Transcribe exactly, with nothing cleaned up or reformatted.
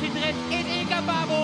Finrett in Ilkka Paavo.